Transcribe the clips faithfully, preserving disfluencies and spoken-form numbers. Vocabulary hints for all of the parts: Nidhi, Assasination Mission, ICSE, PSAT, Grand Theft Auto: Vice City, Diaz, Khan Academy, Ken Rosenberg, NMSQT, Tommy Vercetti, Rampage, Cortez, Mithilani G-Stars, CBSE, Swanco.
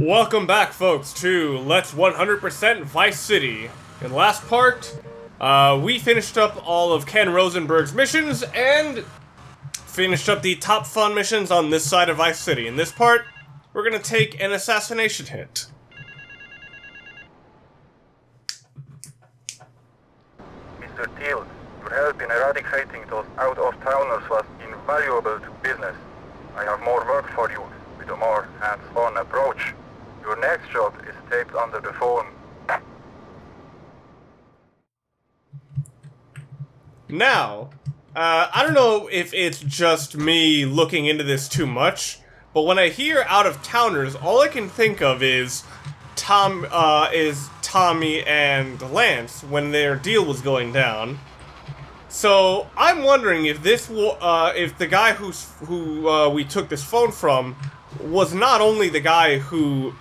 Welcome back, folks, to Let's one hundred percent Vice City. In the last part, uh, we finished up all of Ken Rosenberg's missions and finished up the top fun missions on this side of Vice City. In this part, we're gonna take an assassination hit. Mister Teal, your help in eradicating those out-of-towners was invaluable to business. I have more work for you with a more hands-on approach. Your next job is taped under the phone. Now, uh, I don't know if it's just me looking into this too much, but when I hear out-of-towners, all I can think of is Tom, uh, is Tommy and Lance when their deal was going down. So I'm wondering if this, uh, if the guy who's, who uh, we took this phone from was not only the guy who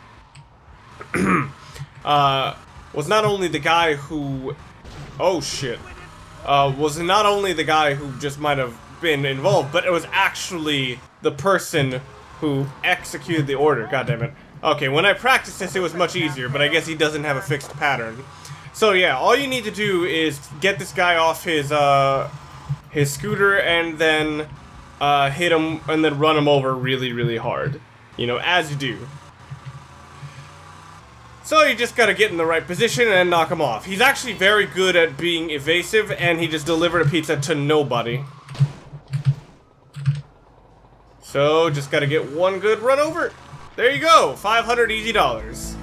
uh, was not only the guy who oh shit uh, was not only the guy who just might have been involved, but it was actually the person who executed the order. God damn it. Okay, when I practiced this, it was much easier, but I guess he doesn't have a fixed pattern. So yeah, all you need to do is get this guy off his uh, his scooter and then Uh, hit him and then run him over really, really hard. You know, as you do. So you just gotta get in the right position and knock him off. He's actually very good at being evasive, and he just delivered a pizza to nobody. So, just gotta get one good run over. There you go! five hundred easy dollars.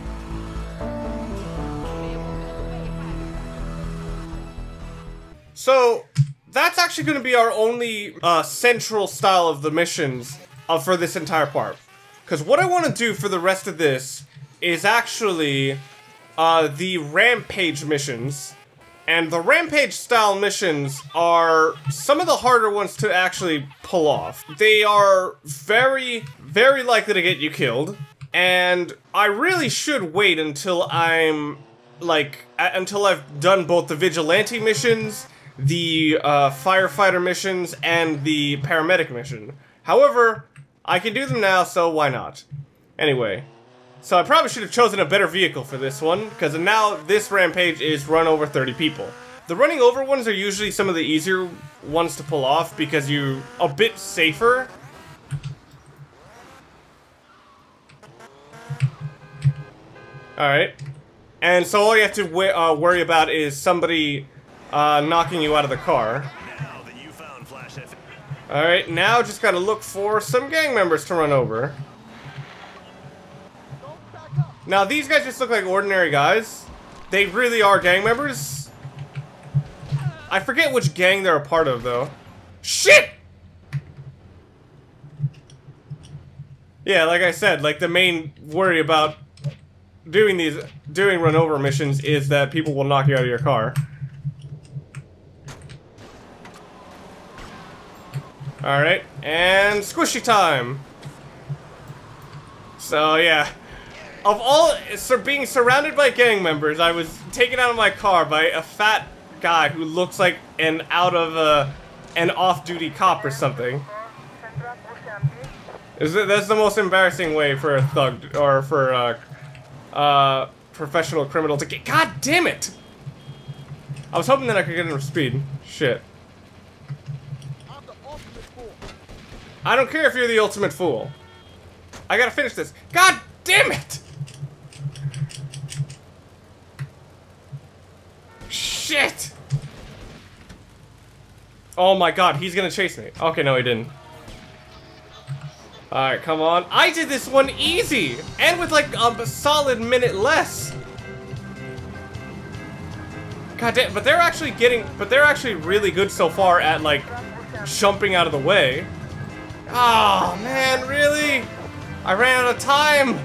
So that's actually going to be our only uh, central style of the missions uh, for this entire part. Because what I want to do for the rest of this is actually uh, the rampage missions. And the rampage style missions are some of the harder ones to actually pull off. They are very, very likely to get you killed. And I really should wait until I'm, like, until I've done both the vigilante missions, the uh, firefighter missions, and the paramedic mission. However, I can do them now, so why not? Anyway, so I probably should have chosen a better vehicle for this one, because now this rampage is run over thirty people. The running over ones are usually some of the easier ones to pull off, because you're a bit safer. Alright. And so all you have to uh, worry about is somebody Uh, knocking you out of the car. Alright, now just gotta look for some gang members to run over. Now these guys just look like ordinary guys. They really are gang members. I forget which gang they're a part of, though. Shit! Yeah, like I said, like the main worry about doing these, doing run over missions is that people will knock you out of your car. Alright, and squishy time! So, yeah. Of all, so being surrounded by gang members, I was taken out of my car by a fat guy who looks like an out of a, an off-duty cop or something. Is that, that's the most embarrassing way for a thug, or for a uh, professional criminal to get- God damn it! I was hoping that I could get him speed. Shit. I don't care if you're the ultimate fool. I gotta finish this. God damn it! Shit! Oh my god, he's gonna chase me. Okay, no, he didn't. Alright, come on. I did this one easy! And with like a solid minute less. God damn, but they're actually getting, but they're actually really good so far at like jumping out of the way. Oh man, really? I ran out of time!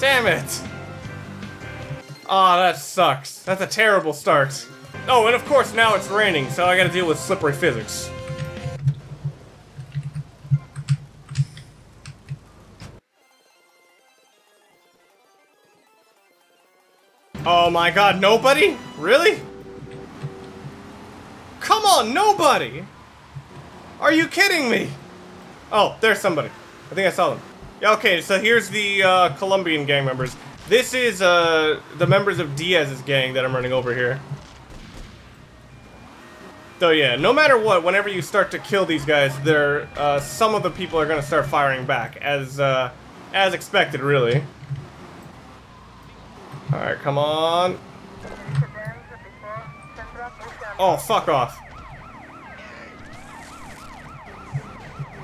Damn it! Oh, that sucks. That's a terrible start. Oh, and of course now it's raining, so I gotta deal with slippery physics. Oh my god, nobody? Really? Come on, nobody! Are you kidding me? Oh, there's somebody. I think I saw them. Okay, so here's the uh, Colombian gang members. This is uh, the members of Diaz's gang that I'm running over here. So yeah, no matter what, whenever you start to kill these guys, they're, uh, some of the people are going to start firing back, as uh, as expected, really. Alright, come on. Oh, fuck off.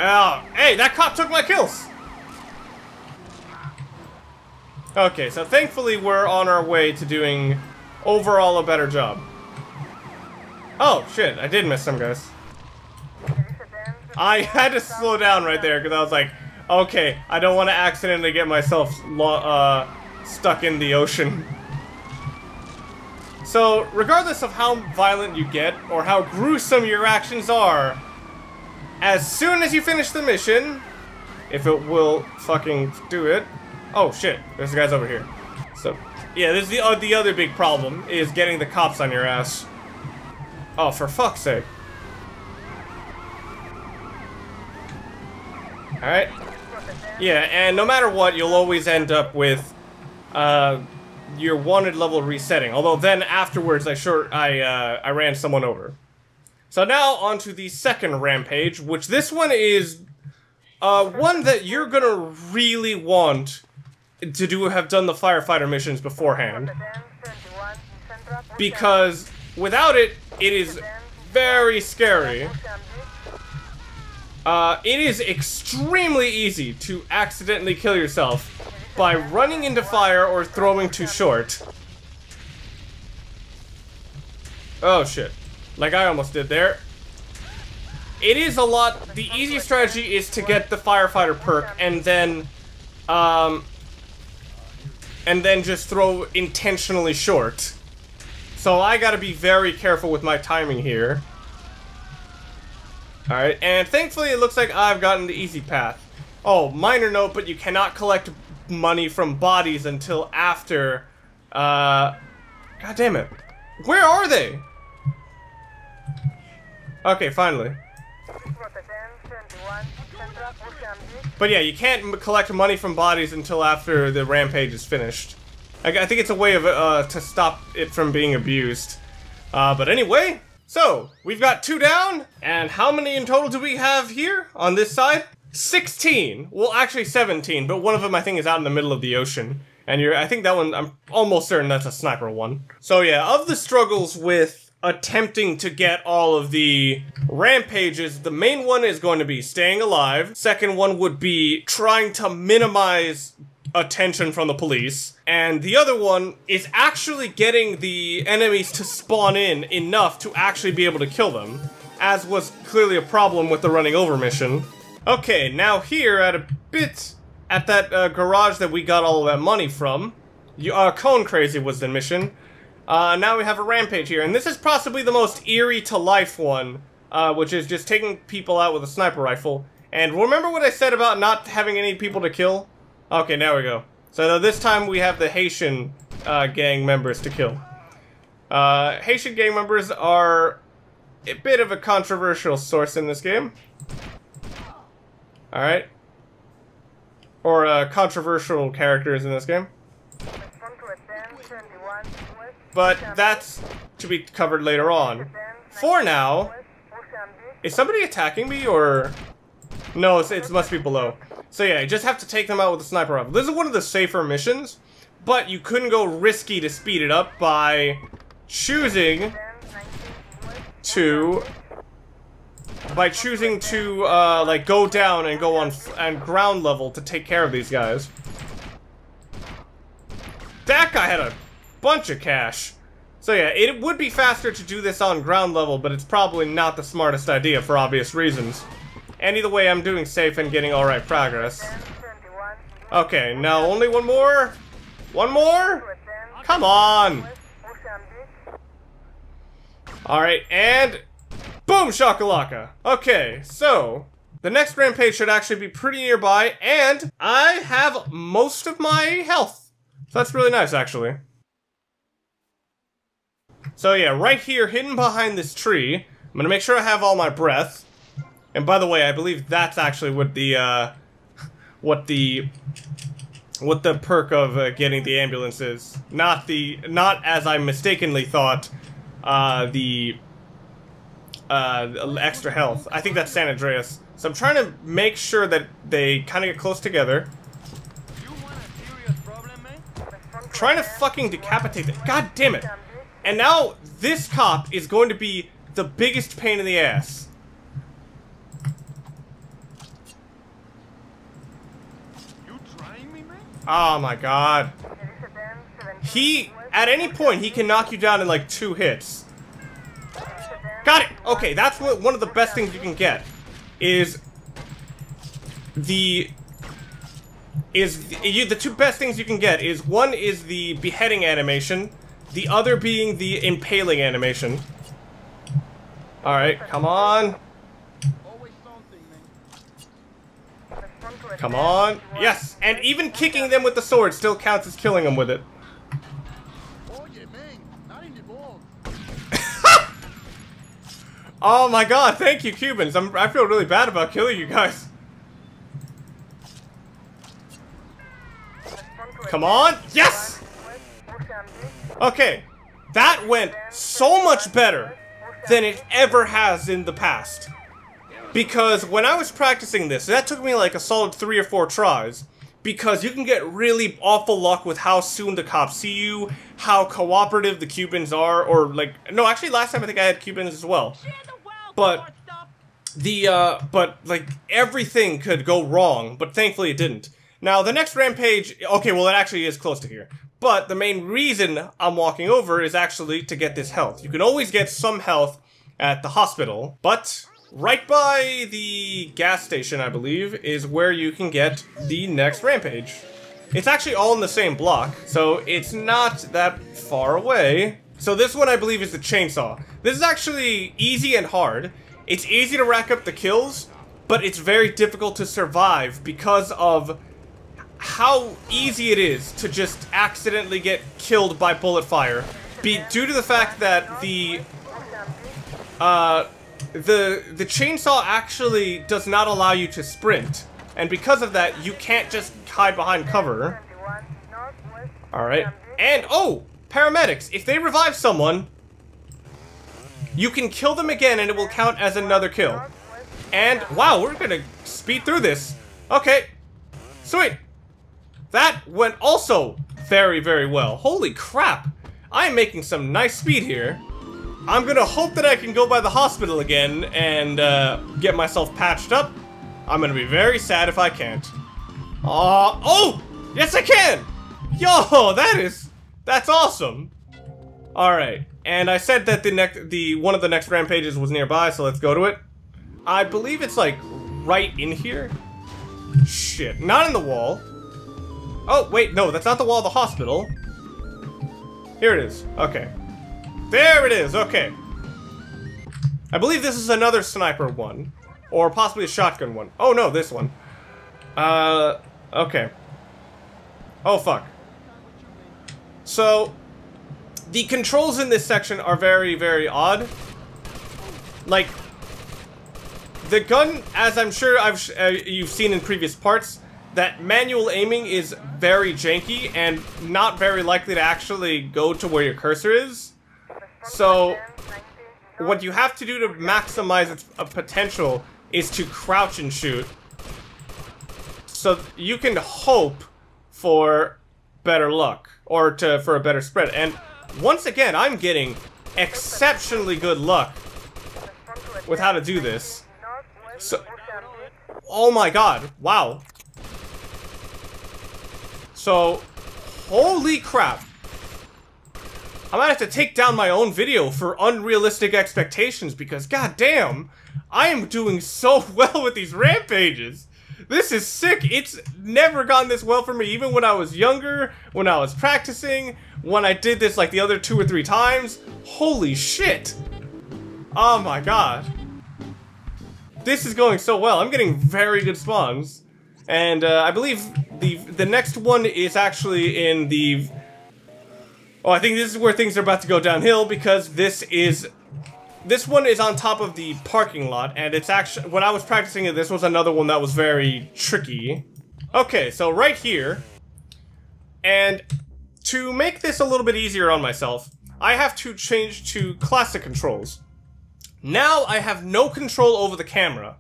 Ow. Hey, that cop took my kills! Okay, so thankfully we're on our way to doing overall a better job. Oh, shit, I did miss some guys. I had to slow down right there, because I was like, okay, I don't want to accidentally get myself lo uh, stuck in the ocean. So, regardless of how violent you get, or how gruesome your actions are, as soon as you finish the mission, if it will fucking do it... Oh, shit, there's the guys over here. So, yeah, this is the, uh, the other big problem, is getting the cops on your ass. Oh, for fuck's sake. Alright. Yeah, and no matter what, you'll always end up with uh, your wanted level resetting. Although then, afterwards, I sure I, uh, I ran someone over. So now, on to the second rampage, which this one is uh, one that you're gonna really want to do have done the firefighter missions beforehand. Because without it, it is very scary. Uh, it is extremely easy to accidentally kill yourself by running into fire or throwing too short. Oh shit. Like I almost did there. It is a lot... The easy strategy is to get the firefighter perk and then... Um, and then just throw intentionally short. So I gotta be very careful with my timing here. Alright, and thankfully it looks like I've gotten the easy path. Oh, minor note, but you cannot collect money from bodies until after... Uh... God damn it. Where are they? Okay, finally. But yeah, you can't collect money from bodies until after the rampage is finished. I think it's a way of uh, to stop it from being abused. Uh, but anyway, so we've got two down, and how many in total do we have here on this side? sixteen. Well, actually seventeen, but one of them I think is out in the middle of the ocean, and you're, I think that one I'm almost certain that's a sniper one. So yeah, of the struggles with attempting to get all of the rampages, the main one is going to be staying alive. Second one would be trying to minimize attention from the police, and the other one is actually getting the enemies to spawn in enough to actually be able to kill them, as was clearly a problem with the running over mission. Okay, now here at a bit at that uh, garage that we got all of that money from, you, uh, Cone Crazy was the mission. Uh, now we have a rampage here, and this is possibly the most eerie to life one, uh, which is just taking people out with a sniper rifle. And remember what I said about not having any people to kill? Okay, now we go. So this time we have the Haitian uh, gang members to kill. Uh, Haitian gang members are a bit of a controversial source in this game. Alright. Or uh, controversial characters in this game. But that's to be covered later on. For now... Is somebody attacking me or... No, it's, it must be below. So yeah, you just have to take them out with a sniper rifle. This is one of the safer missions, but you couldn't go risky to speed it up by choosing to by choosing to uh, like go down and go on and ground level to take care of these guys. That guy had a bunch of cash. So yeah, it would be faster to do this on ground level, but it's probably not the smartest idea for obvious reasons. And either way, I'm doing safe and getting alright progress. Okay, now only one more? One more? Come on! Alright, and... Boom shakalaka! Okay, so... The next rampage should actually be pretty nearby, and I have most of my health. So that's really nice, actually. So yeah, right here, hidden behind this tree. I'm gonna make sure I have all my breath. And by the way, I believe that's actually what the, uh, what the what the perk of uh, getting the ambulance is. Not the not as I mistakenly thought, uh, the uh, extra health. I think that's San Andreas. So I'm trying to make sure that they kind of get close together. You want a serious problem, man? I'm trying to fucking decapitate them. God damn it! And now this cop is going to be the biggest pain in the ass. You trying me, man? Oh my god. He, at any point, he can knock you down in like two hits. Got it! Okay, that's what, one of the best things you can get. Is the is the, you, the two best things you can get is one is the beheading animation, the other being the impaling animation. All right, come on, come on, yes, and even kicking them with the sword still counts as killing them with it. Oh my god, thank you, Cubans. I'm, I feel really bad about killing you guys. Come on. Yes! Okay. That went so much better than it ever has in the past. Because when I was practicing this, that took me like a solid three or four tries. Because you can get really awful luck with how soon the cops see you, how cooperative the Cubans are, or like... No, actually last time I think I had Cubans as well. But the uh but like everything could go wrong, but thankfully it didn't. Now the next rampage, okay, well it actually is close to here, but the main reason I'm walking over is actually to get this health. You can always get some health at the hospital, but right by the gas station, I believe, is where you can get the next rampage. It's actually all in the same block, so it's not that far away. So this one I believe is the chainsaw. This is actually easy and hard. It's easy to rack up the kills, but it's very difficult to survive because of how easy it is to just accidentally get killed by bullet fire. Be due to the fact that the uh the the chainsaw actually does not allow you to sprint, and because of that you can't just hide behind cover. All right, and oh, paramedics, if they revive someone, you can kill them again and it will count as another kill. And wow, we're gonna speed through this. Okay, sweet. That went also very, very well. Holy crap, I'm making some nice speed here. I'm gonna hope that I can go by the hospital again and uh, get myself patched up. I'm gonna be very sad if I can't. Uh, oh, yes I can! Yo, that is, that's awesome. All right, and I said that the next, the one of the next rampages was nearby, so let's go to it. I believe it's like right in here. Shit, not in the wall. Oh wait, no, that's not the wall of the hospital. Here it is. Okay. There it is, okay. I believe this is another sniper one. Or possibly a shotgun one. Oh no, this one. Uh, okay. Oh fuck. So, the controls in this section are very, very odd. Like, the gun, as I'm sure I've uh, you've seen in previous parts, that manual aiming is very janky and not very likely to actually go to where your cursor is. So, what you have to do to maximize its uh, potential is to crouch and shoot. So you can hope for better luck, or to for a better spread. And once again, I'm getting exceptionally good luck with how to do this. So, oh my god, wow. So, holy crap. I might have to take down my own video for unrealistic expectations because, goddamn, I am doing so well with these rampages. This is sick. It's never gone this well for me, even when I was younger, when I was practicing, when I did this like the other two or three times. Holy shit. Oh my god. This is going so well. I'm getting very good spawns. And uh, I believe the, the next one is actually in the... Oh, I think this is where things are about to go downhill because this is, this one is on top of the parking lot, and it's actually, when I was practicing it, this was another one that was very tricky. Okay, so right here, and to make this a little bit easier on myself, I have to change to classic controls. Now I have no control over the camera,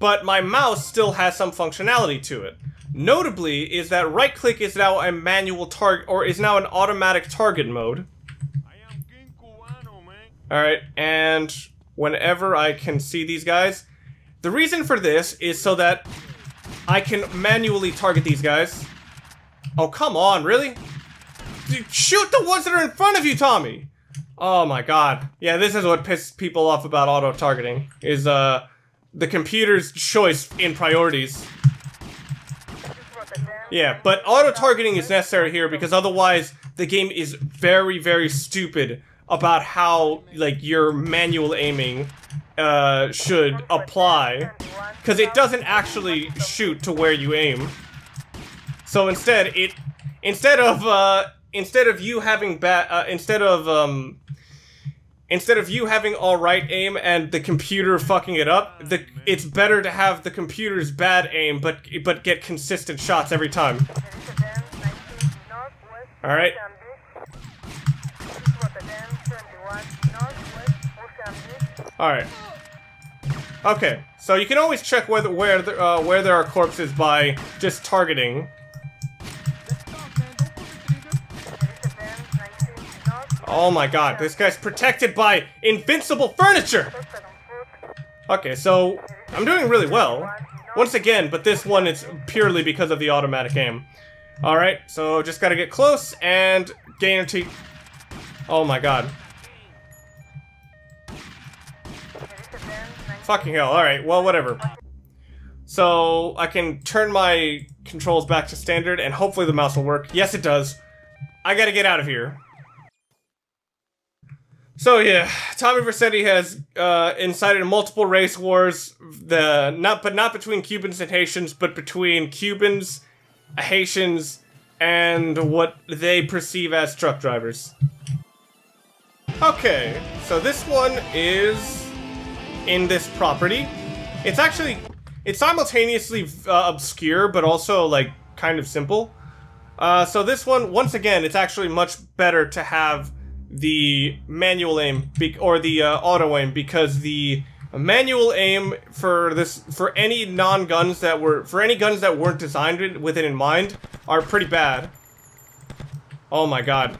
but my mouse still has some functionality to it. Notably is that right click is now a manual target, or is now an automatic target mode. Alright, and whenever I can see these guys, the reason for this is so that I can manually target these guys. Oh, come on, really? Dude, shoot the ones that are in front of you, Tommy! Oh my god. Yeah, this is what pisses people off about auto-targeting, is uh, the computer's choice in priorities. Yeah, but auto-targeting is necessary here because otherwise the game is very, very stupid about how, like, your manual aiming uh, should apply, because it doesn't actually shoot to where you aim. So instead, it instead of uh, instead of you having bad uh, instead of um, instead of you having all right aim and the computer fucking it up, the it's better to have the computer's bad aim, but but get consistent shots every time. All right. Alright. Okay, so you can always check whether, where the, uh, where there are corpses by just targeting. Oh my god, this guy's protected by invincible furniture! Okay, so I'm doing really well. Once again, but this one it's purely because of the automatic aim. Alright, so just gotta get close and guarantee... Oh my god. Fucking hell, alright, well, whatever. So, I can turn my controls back to standard, and hopefully the mouse will work. Yes, it does. I gotta get out of here. So, yeah, Tommy Vercetti has uh, incited multiple race wars, the not but not between Cubans and Haitians, but between Cubans, Haitians, and what they perceive as truck drivers. Okay, so this one is... in this property. It's actually, it's simultaneously uh, obscure, but also like kind of simple. Uh, so this one, once again, it's actually much better to have the manual aim be or the uh, auto aim, because the manual aim for this, for any non-guns that were, for any guns that weren't designed with it in mind, are pretty bad. Oh my god.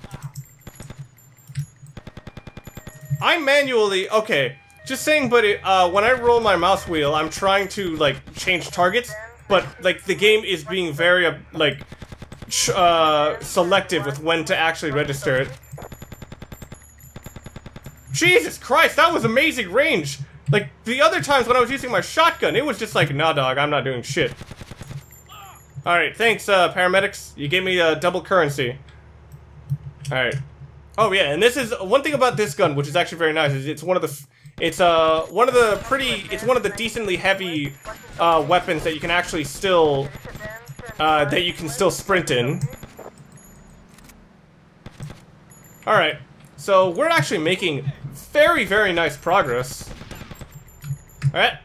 I manually, okay. Just saying, but it, uh, when I roll my mouse wheel, I'm trying to, like, change targets, but, like, the game is being very, uh, like, uh, selective with when to actually register it. Jesus Christ, that was amazing range! Like, the other times when I was using my shotgun, it was just like, nah, dog, I'm not doing shit. Alright, thanks, uh, paramedics. You gave me, uh, double currency. Alright. Oh, yeah, and this is, one thing about this gun, which is actually very nice, is it's one of the... F It's uh one of the pretty it's one of the decently heavy uh weapons that you can actually still uh that you can still sprint in. All right. So we're actually making very very nice progress. All right.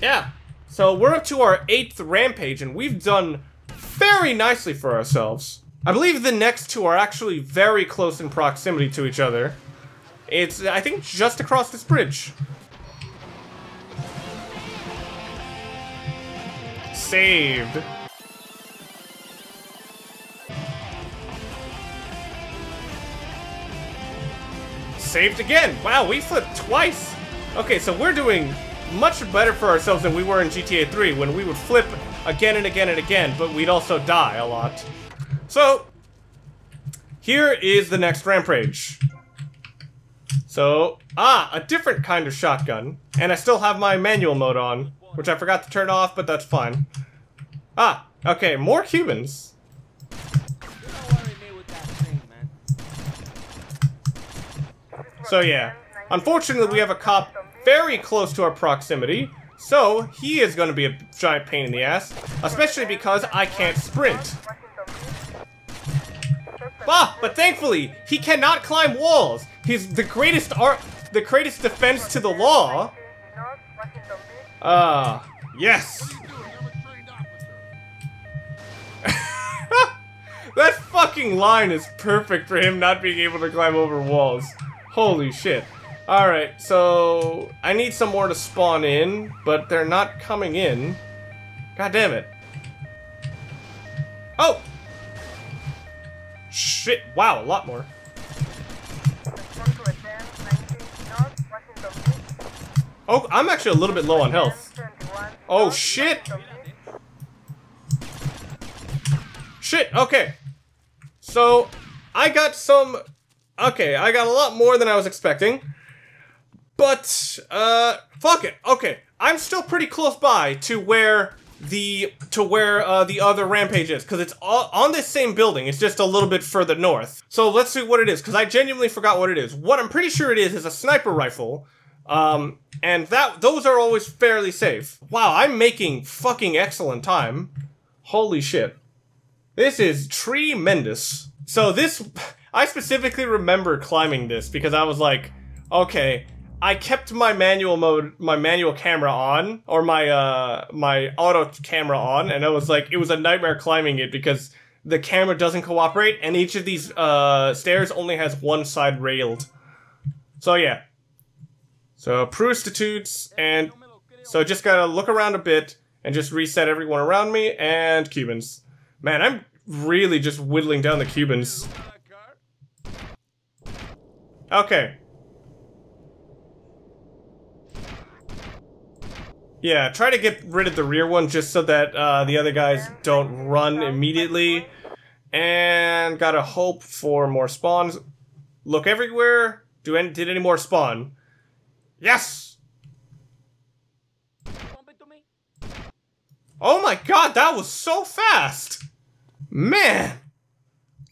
Yeah. So we're up to our eighth rampage and we've done very nicely for ourselves. I believe the next two are actually very close in proximity to each other. It's, I think, just across this bridge. Saved. Saved again! Wow, we flipped twice! Okay, so we're doing much better for ourselves than we were in G T A three, when we would flip again and again and again, but we'd also die a lot. So, here is the next rampage. So, ah, a different kind of shotgun, and I still have my manual mode on, which I forgot to turn off, but that's fine. Ah, okay, more Cubans. So yeah, unfortunately we have a cop very close to our proximity, so he is going to be a giant pain in the ass, especially because I can't sprint. Ah, but thankfully, he cannot climb walls! He's the greatest art, the greatest defense to the law. Ah, uh, yes! That fucking line is perfect for him not being able to climb over walls. Holy shit. Alright, so I need some more to spawn in, but they're not coming in. God damn it. Oh! Shit, wow, a lot more. Oh, I'm actually a little bit low on health. Oh, shit! Shit, okay. So, I got some... Okay, I got a lot more than I was expecting. But, uh, fuck it. Okay, I'm still pretty close by to where... the to where uh, the other rampage is, because it's all on this same building. It's just a little bit further north. So let's see what it is, because I genuinely forgot what it is. What I'm pretty sure it is is a sniper rifle, um, and that those are always fairly safe. Wow, I'm making fucking excellent time. Holy shit, this is tremendous. So this, I specifically remember climbing this because I was like, okay. I kept my manual mode, my manual camera on, or my, uh, my auto camera on, and I was like, it was a nightmare climbing it because the camera doesn't cooperate, and each of these, uh, stairs only has one side railed. So, yeah. So, prostitutes, and... So, just gotta look around a bit, and just reset everyone around me, and Cubans. Man, I'm really just whittling down the Cubans. Okay. Yeah, try to get rid of the rear one just so that uh, the other guys don't run immediately. And gotta hope for more spawns. Look everywhere. Do any, did any more spawn? Yes! Oh my god, that was so fast! Man!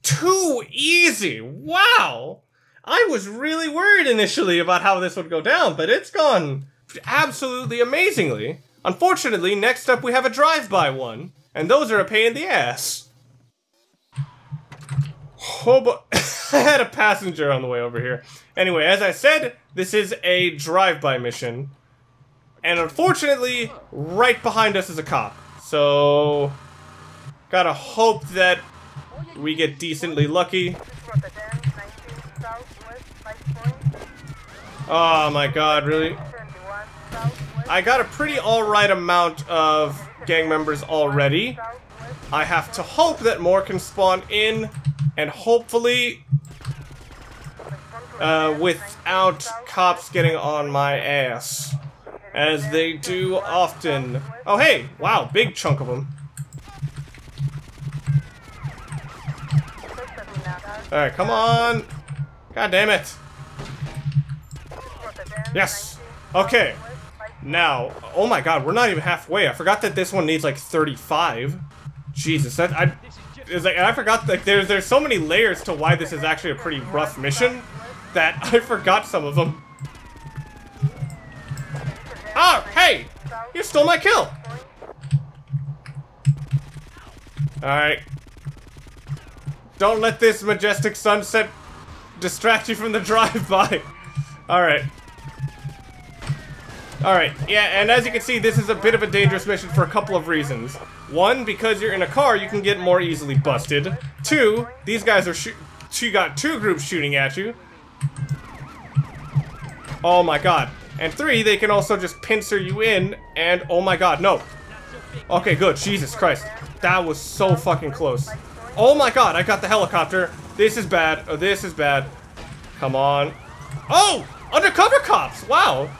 Too easy! Wow! I was really worried initially about how this would go down, but it's gone... absolutely amazingly. Unfortunately, next up we have a drive-by one, and those are a pain in the ass. Oh boy, I had a passenger on the way over here. Anyway, as I said, this is a drive-by mission, and unfortunately, right behind us is a cop. So, gotta hope that we get decently lucky. Oh my god, really? I got a pretty alright amount of gang members already. I have to hope that more can spawn in, and hopefully uh, without cops getting on my ass, as they do often. Oh hey, wow, big chunk of them. Alright, come on. God damn it. Yes. Okay. Now, oh my god, we're not even halfway. I forgot that this one needs like thirty-five. Jesus, that I is like I forgot like there's there's so many layers to why this is actually a pretty rough mission that I forgot some of them. Ah, hey! You stole my kill! Alright. Don't let this majestic sunset distract you from the drive-by. Alright. Alright, yeah, and as you can see, this is a bit of a dangerous mission for a couple of reasons. One, because you're in a car, you can get more easily busted. Two, these guys are shoot- she got two groups shooting at you. Oh my god. And three, they can also just pincer you in, and oh my god, no. Okay, good, Jesus Christ. That was so fucking close. Oh my god, I got the helicopter. This is bad, oh, this is bad. Come on. Oh! Undercover cops, wow!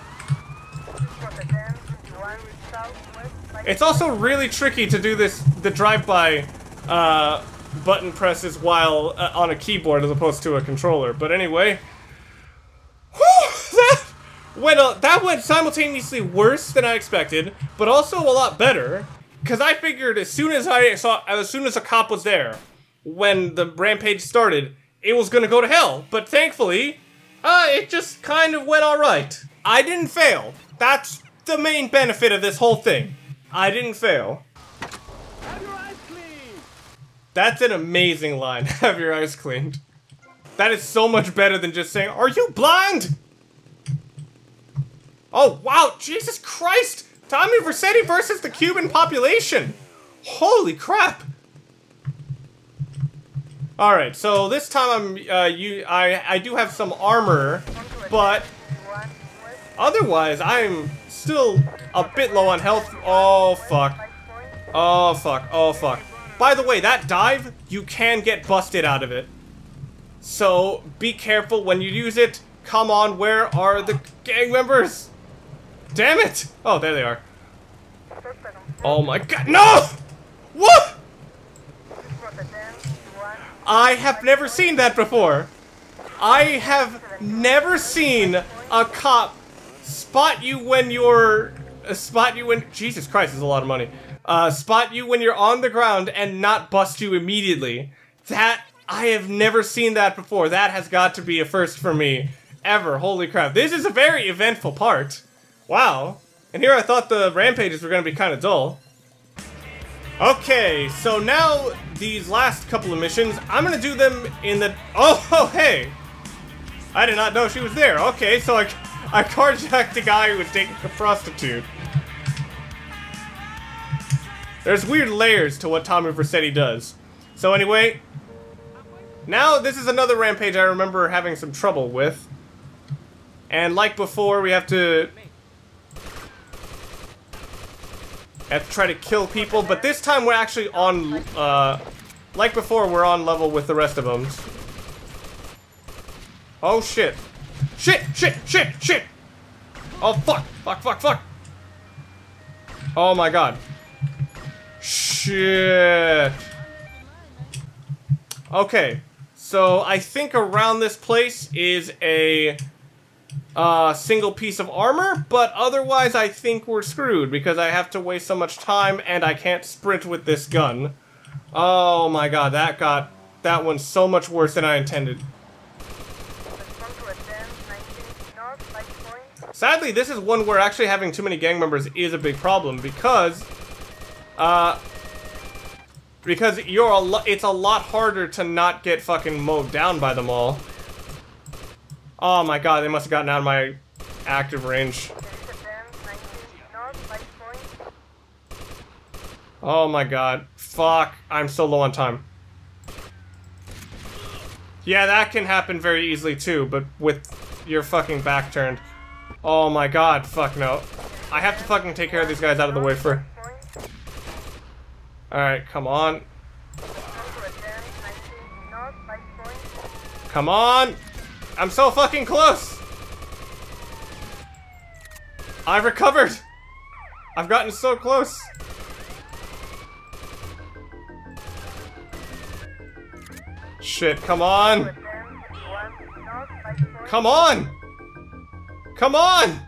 It's also really tricky to do this, the drive-by uh, button presses while uh, on a keyboard as opposed to a controller. But anyway, whew, that, went, uh, that went simultaneously worse than I expected, but also a lot better. Because I figured as soon as I saw, as soon as a cop was there, when the rampage started, it was going to go to hell. But thankfully, uh, it just kind of went alright. I didn't fail. That's the main benefit of this whole thing. I didn't fail. Have your eyes cleaned. That's an amazing line. Have your eyes cleaned. That is so much better than just saying, "Are you blind?" Oh wow, Jesus Christ! Tommy Vercetti versus the Cuban population. Holy crap! All right, so this time I'm, uh, you, I, I do have some armor, but otherwise I'm still a bit low on health. Oh fuck! Oh fuck! Oh fuck! By the way, that dive, you can get busted out of it. So be careful when you use it. Come on, where are the gang members? Damn it! Oh, there they are. Oh my god, no! What? I have never seen that before. I have never seen a cop spot you when you're... Uh, spot you when... Jesus Christ, that's a lot of money. Uh, spot you when you're on the ground and not bust you immediately. That... I have never seen that before. That has got to be a first for me. Ever. Holy crap. This is a very eventful part. Wow. And here I thought the rampages were going to be kind of dull. Okay, so now these last couple of missions, I'm going to do them in the... Oh, oh, hey! I did not know she was there. Okay, so I, I carjacked the guy who was dating a prostitute. There's weird layers to what Tommy Vercetti does. So anyway, now this is another rampage I remember having some trouble with. And like before, we have to... I have to try to kill people, but this time we're actually on, uh, like before, we're on level with the rest of them. Oh shit. Shit, shit, shit, shit! Oh fuck, fuck, fuck, fuck! Oh my god. Shit. Okay, so I think around this place is a... Uh, single piece of armor, but otherwise I think we're screwed because I have to waste so much time and I can't sprint with this gun. Oh my god, that got that one so much worse than I intended. Sadly, this is one where actually having too many gang members is a big problem because, uh, because you're a lo- it's a lot harder to not get fucking mowed down by them all. Oh my god, they must have gotten out of my active range. Oh my god. Fuck, I'm so low on time. Yeah, that can happen very easily too, but with your fucking back turned. Oh my god, fuck no. I have to fucking take care of these guys out of the way for... Alright, come on. Come on! I'm so fucking close! I've recovered! I've gotten so close! Shit, come on! Come on! Come on!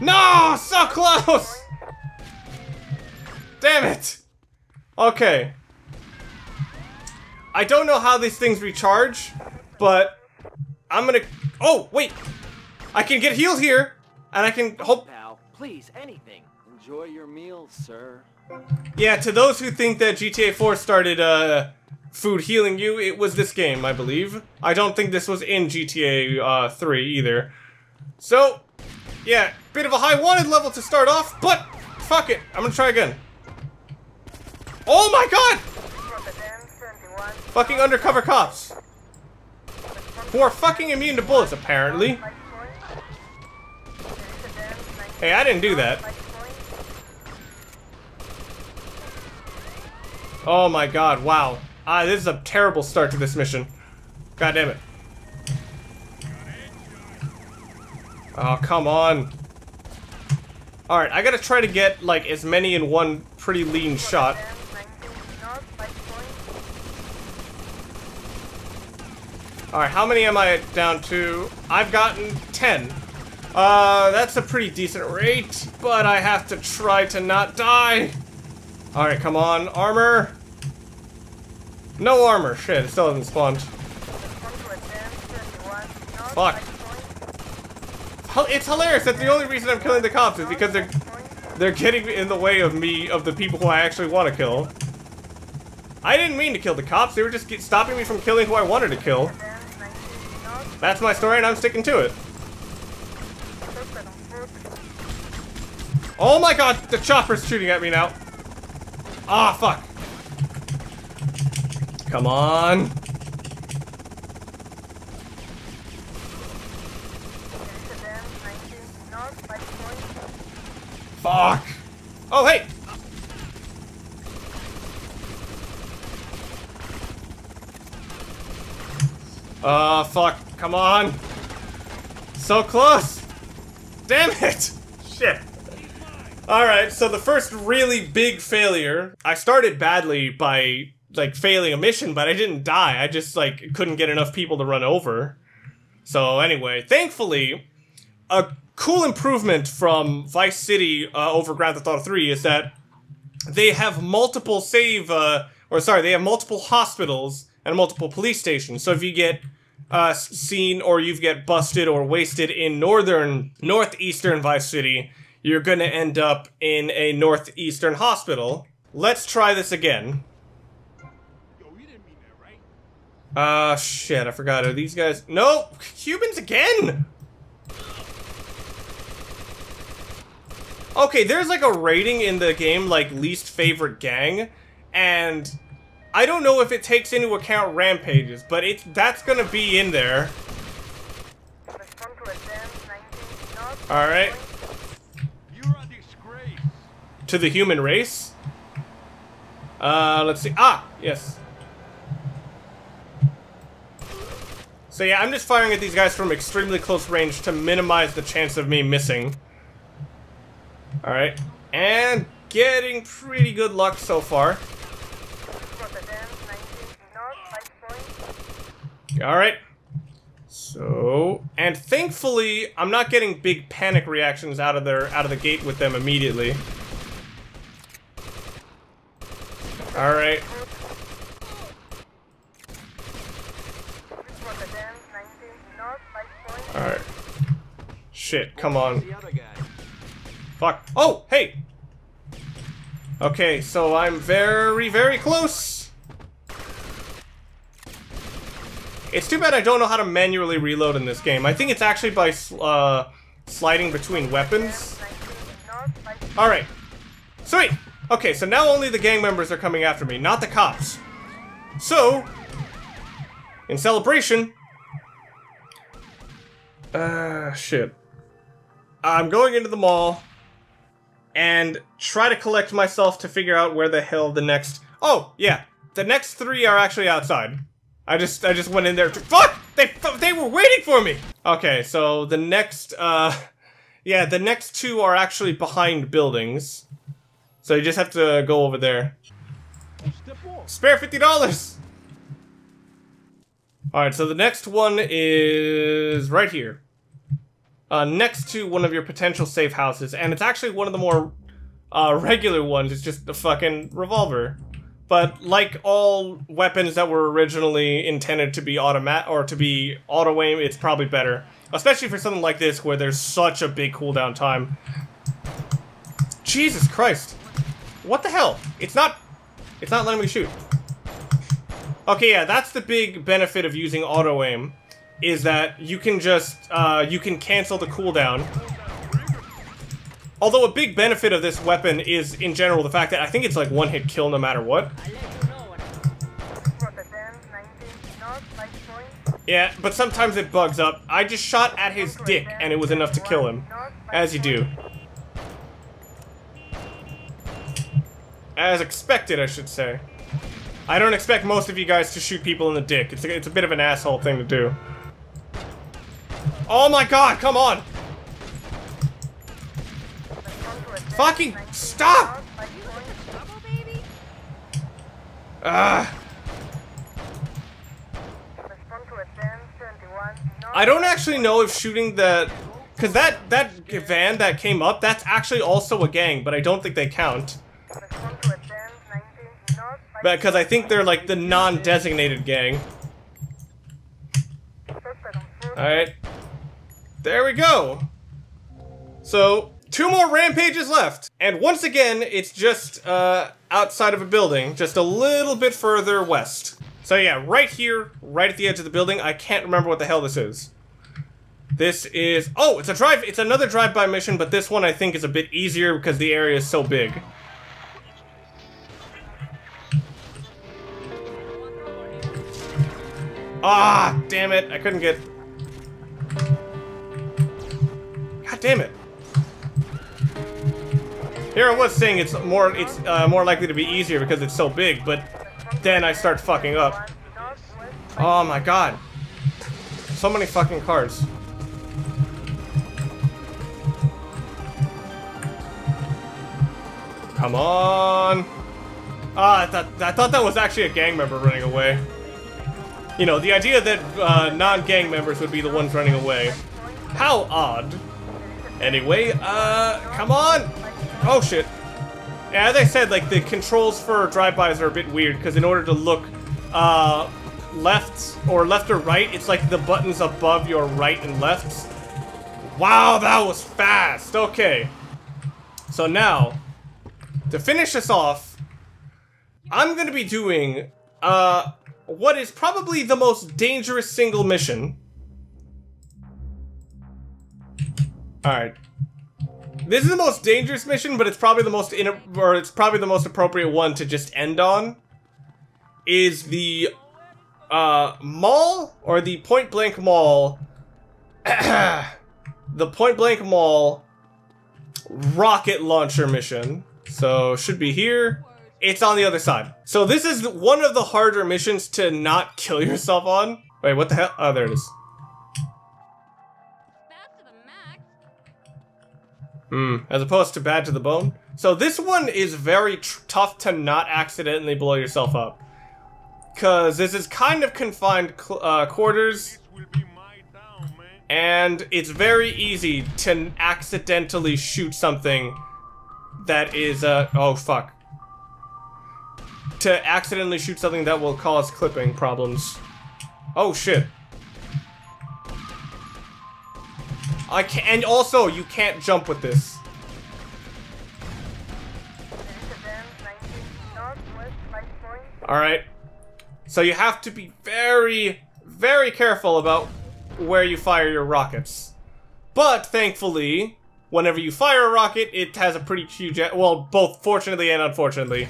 No! So close! Damn it! Okay. I don't know how these things recharge, but I'm gonna... Oh, wait! I can get healed here, and I can hope... Now, please, anything. Enjoy your meal, sir. Yeah, to those who think that G T A four started, uh, food healing you, it was this game, I believe. I don't think this was in G T A three either. So, yeah, bit of a high wanted level to start off, but fuck it. I'm gonna try again. Oh my god! Fucking undercover cops. Who are fucking immune to bullets, apparently. Hey, I didn't do that. Oh my god, wow. Ah, this is a terrible start to this mission. God damn it. Oh, come on. Alright, I gotta try to get, like, as many in one pretty lean shot. Alright, how many am I down to? I've gotten ten. Uh, that's a pretty decent rate, but I have to try to not die. Alright, come on. Armor. No armor. Shit, it still hasn't spawned. Fuck. It's hilarious that the only reason I'm killing the cops is because they're, they're getting in the way of me, of the people who I actually want to kill. I didn't mean to kill the cops, they were just stopping me from killing who I wanted to kill. That's my story, and I'm sticking to it. Oh my god, the chopper's shooting at me now. Ah, fuck. Come on. Fuck. Oh, hey. Uh, fuck. Come on. So close. Damn it. Shit. Alright, so the first really big failure, I started badly by, like, failing a mission, but I didn't die. I just, like, couldn't get enough people to run over. So, anyway, thankfully, a cool improvement from Vice City uh, over Grand Theft Auto three is that they have multiple save, uh, or sorry, they have multiple hospitals and multiple police stations. So if you get uh, seen or you get busted or wasted in northern, northeastern Vice City, you're gonna end up in a northeastern hospital. Let's try this again. Yo, you didn't mean that, right? Ah, uh, shit, I forgot. Are these guys... No! Cubans again?! Okay, there's like a rating in the game, like, least favorite gang, and I don't know if it takes into account rampages, but it's that's gonna be in there. Alright. To the human race. Uh, let's see. Ah, yes. So yeah, I'm just firing at these guys from extremely close range to minimize the chance of me missing. Alright. And getting pretty good luck so far. Alright. So, and thankfully, I'm not getting big panic reactions out of their out of the gate with them immediately. All right. All right. Shit, come on. Fuck. Oh, hey. Okay, so I'm very, very close. It's too bad I don't know how to manually reload in this game. I think it's actually by sl uh, sliding between weapons. All right. Sweet. Okay, so now only the gang members are coming after me, not the cops. So, in celebration... Ah, uh, shit. I'm going into the mall and try to collect myself to figure out where the hell the next... Oh, yeah. The next three are actually outside. I just I just went in there to... Fuck! They, they were waiting for me! Okay, so the next... uh, Yeah, the next two are actually behind buildings. So you just have to go over there. Spare fifty dollars! Alright, so the next one is right here. Uh, next to one of your potential safe houses. And it's actually one of the more uh, regular ones. It's just the fucking revolver. But like all weapons that were originally intended to be automat- or to be auto-aim, it's probably better. Especially for something like this where there's such a big cooldown time. Jesus Christ! What the hell? It's not... It's not letting me shoot. Okay, yeah, that's the big benefit of using auto-aim, is that you can just, uh, you can cancel the cooldown. Although a big benefit of this weapon is, in general, the fact that I think it's like one-hit kill no matter what. Yeah, but sometimes it bugs up. I just shot at his dick, and it was enough to kill him. As you do. As expected, I should say. I don't expect most of you guys to shoot people in the dick. It's a, it's a bit of an asshole thing to do. Oh my god, come on! Fucking stop! Ah! I don't actually know if shooting the... Because that, that van that came up, that's actually also a gang, but I don't think they count. Because I think they're like the non-designated gang. Alright. There we go! So, two more rampages left! And once again, it's just uh, outside of a building, just a little bit further west. So yeah, right here, right at the edge of the building, I can't remember what the hell this is. This is... Oh, it's a drive... It's another drive-by mission, but this one I think is a bit easier because the area is so big. Ah, damn it. I couldn't get... God damn it. Here I was saying it's more it's uh, more likely to be easier because it's so big, but then I start fucking up. Oh my god. So many fucking cars. Come on. Ah, I thought, I thought that was actually a gang member running away. You know, the idea that uh, non-gang members would be the ones running away. How odd. Anyway, uh, come on. Oh shit. Yeah, as I said, like, the controls for drive-bys are a bit weird, because in order to look uh, left or left or right, it's like the buttons above your right and left. Wow, that was fast! Okay. So now, to finish this off, I'm going to be doing uh, what is probably the most dangerous single mission. Alright. This is the most dangerous mission, but it's probably the most in or it's probably the most appropriate one to just end on. Is the uh, mall or the Point Blank Mall? The Point Blank Mall rocket launcher mission. So should be here. It's on the other side. So this is one of the harder missions to not kill yourself on. Wait, what the hell? Oh, there it is. Mm, as opposed to bad to the bone. So this one is very tr tough to not accidentally blow yourself up. Because this is kind of confined uh, quarters. And it's very easy to accidentally shoot something that is... Uh, oh, fuck. To accidentally shoot something that will cause clipping problems. Oh, shit. I can't, and also, you can't jump with this. Alright. So you have to be very, very careful about where you fire your rockets. But, thankfully, whenever you fire a rocket, it has a pretty huge... Well, both fortunately and unfortunately.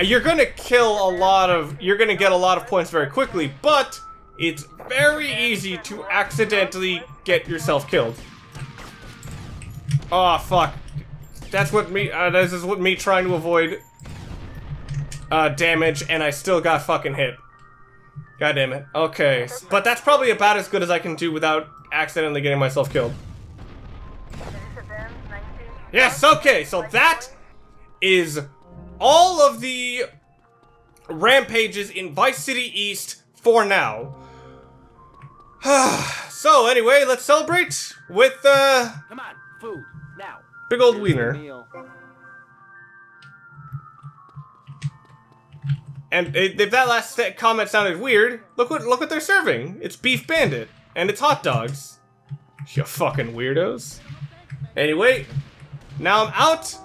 You're gonna kill a lot of... You're gonna get a lot of points very quickly, but... It's very easy to accidentally get yourself killed. Oh fuck! That's what me. Uh, this is what me trying to avoid uh, damage, and I still got fucking hit. God damn it. Okay, but that's probably about as good as I can do without accidentally getting myself killed. Yes. Okay. So that is all of the rampages in Vice City East for now. So anyway, let's celebrate with uh come on, food now. Big old wiener. And if that last comment sounded weird, look what look what they're serving. It's beef bandit and it's hot dogs. You fucking weirdos. Anyway, now I'm out.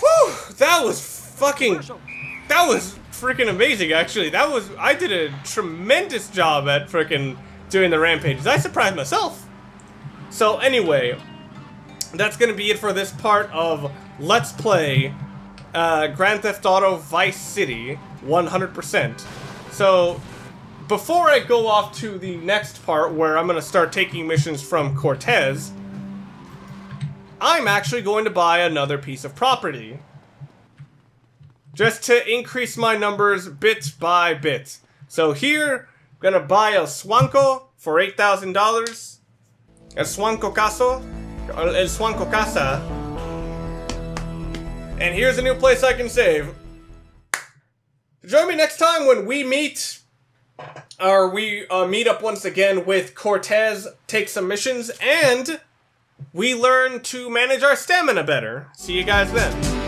Whew, that was fucking that was freaking amazing, actually. That was, I did a tremendous job at freaking doing the rampages. I surprised myself. So anyway, that's gonna be it for this part of Let's Play uh, Grand Theft Auto Vice City one hundred percent. So before I go off to the next part where I'm gonna start taking missions from Cortez, I'm actually going to buy another piece of property. Just to increase my numbers bit by bit. So here, I'm gonna buy a Swanco for eight thousand dollars. El Swanco Caso. El Swanco Casa. And here's a new place I can save. Join me next time when we meet, or we uh, meet up once again with Cortez, take some missions, and we learn to manage our stamina better. See you guys then.